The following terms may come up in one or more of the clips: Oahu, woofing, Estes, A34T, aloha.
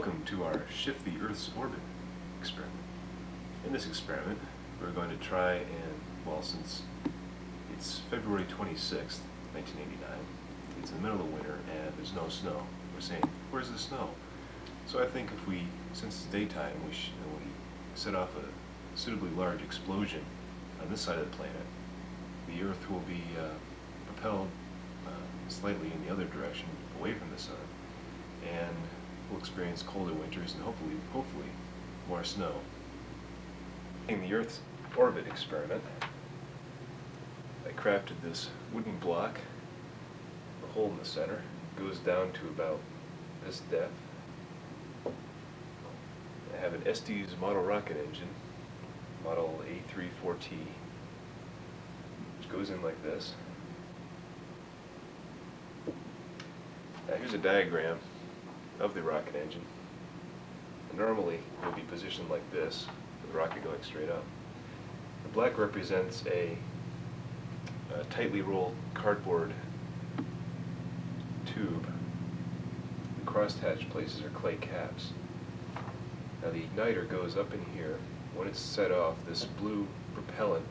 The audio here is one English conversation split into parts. Welcome to our Shift the Earth's Orbit experiment. In this experiment, we're going to try and, well, since it's February 26th, 1989, it's in the middle of winter and there's no snow. We're saying, where's the snow? So I think if we, since it's daytime, we set off a suitably large explosion on this side of the planet, the Earth will be propelled slightly in the other direction, away from the sun, and we'll experience colder winters and hopefully, more snow. In the Earth's orbit experiment, I crafted this wooden block. The hole in the center goes down to about this depth. I have an Estes model rocket engine, model A34T, which goes in like this. Now here's a diagram of the rocket engine. And normally it would be positioned like this, with the rocket going straight up. The black represents a tightly rolled cardboard tube. The crosshatch places are clay caps. Now the igniter goes up in here. When it's set off, this blue propellant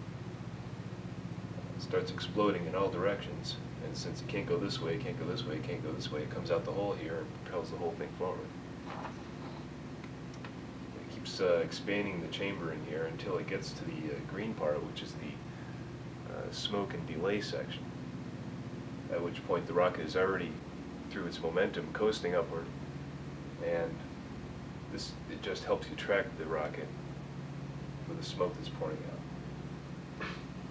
starts exploding in all directions. And since it can't go this way, can't go this way, can't go this way, it comes out the hole here and propels the whole thing forward. It keeps expanding the chamber in here until it gets to the green part, which is the smoke and delay section, at which point the rocket is already, through its momentum, coasting upward, and it just helps you track the rocket for the smoke that's pouring out.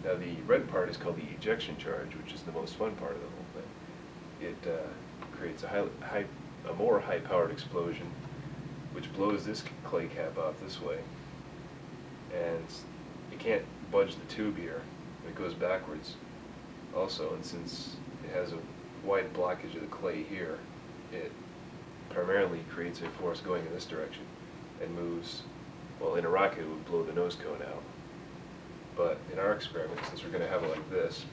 Now the red part is called the ejection charge, which is the most fun part of the whole thing. It creates a more high-powered explosion, which blows this clay cap off this way. And you can't budge the tube here. It goes backwards also, and since it has a wide blockage of the clay here, it primarily creates a force going in this direction and moves, well, in a rocket it would blow the nose cone out. But in our experiment, since we're going to have it like this,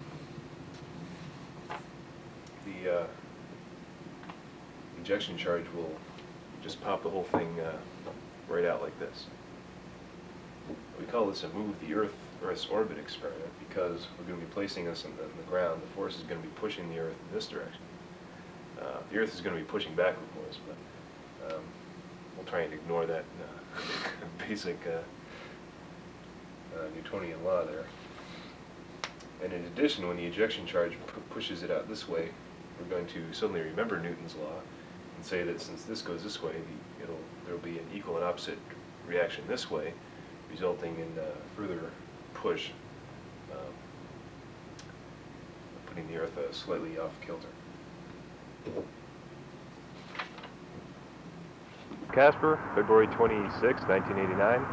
the ejection charge will just pop the whole thing right out like this. We call this a Move the Earth's Orbit experiment because we're going to be placing this on the ground. The force is going to be pushing the Earth in this direction. The Earth is going to be pushing backward for us, but we'll try and ignore that basic Newtonian law there. And in addition, when the ejection charge pushes it out this way, we're going to suddenly remember Newton's law and say that since this goes this way, there'll be an equal and opposite reaction this way, resulting in further push, putting the Earth slightly off kilter. Casper, February 26, 1989.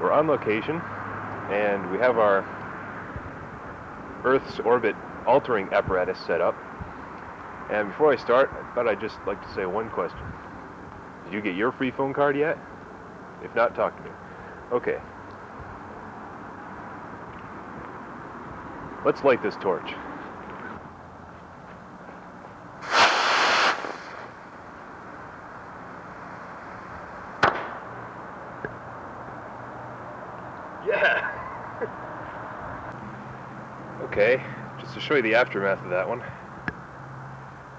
We're on location. And we have our Earth's orbit altering apparatus set up. And before I start, I thought I'd just like to say one question. Did you get your free phone card yet? If not, talk to me. Okay. Let's light this torch. Yeah! Okay, just to show you the aftermath of that one,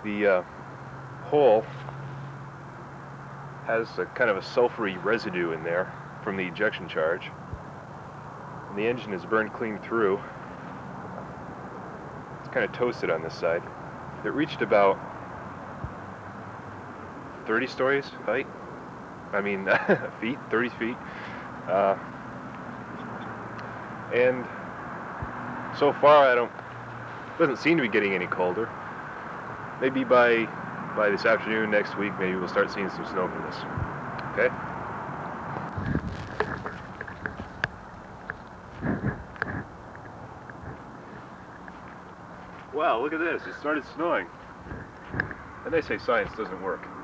the hole has a kind of a sulfury residue in there from the ejection charge, and the engine is burned clean through. It's kind of toasted on this side. It reached about 30 stories height, I mean feet, 30 feet. And so far, doesn't seem to be getting any colder. Maybe by this afternoon next week, maybe we'll start seeing some snow from this. Okay. Wow! Look at this. It started snowing. And they say science doesn't work.